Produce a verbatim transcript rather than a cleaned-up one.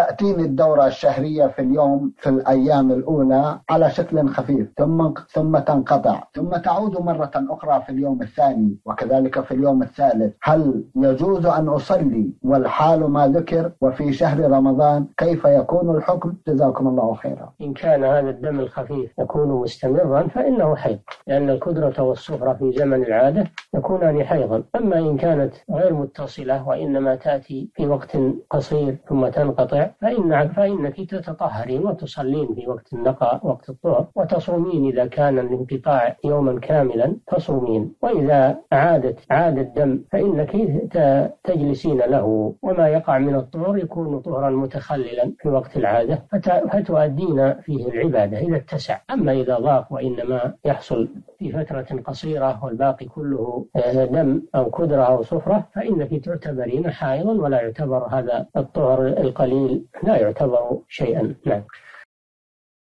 تأتيني الدورة الشهرية في اليوم في الأيام الأولى على شكل خفيف، ثم ثم تنقطع، ثم تعود مرة أخرى في اليوم الثاني وكذلك في اليوم الثالث. هل يجوز أن أصلي والحال ما ذكر وفي شهر رمضان؟ كيف يكون الحكم؟ جزاكم الله خيرا. إن كان هذا الدم الخفيف يكون مستمرا فإنه حيض، لأن الكدرة والصفرة في زمن العادة يكونان حيضا. أما إن كانت غير متصلة وإنما تأتي في وقت قصير ثم تنقطع فإن فإنك تتطهرين وتصلين في وقت النقاء وقت الطهر، وتصومين إذا كان الانقطاع يوما كاملا تصومين، وإذا عادت عاد الدم فإنك تجلسين له، وما يقع من الطهر يكون طهرا متخللا في وقت العادة فتؤدين فيه العبادة إذا اتسع. أما إذا ضاق وإنما يحصل في فترة قصيرة والباقي كله دم أو كدرة أو صفرة فإنك تعتبرين حائضا، ولا يعتبر هذا الطهر القليل لا يعتبر شيئا. نعم.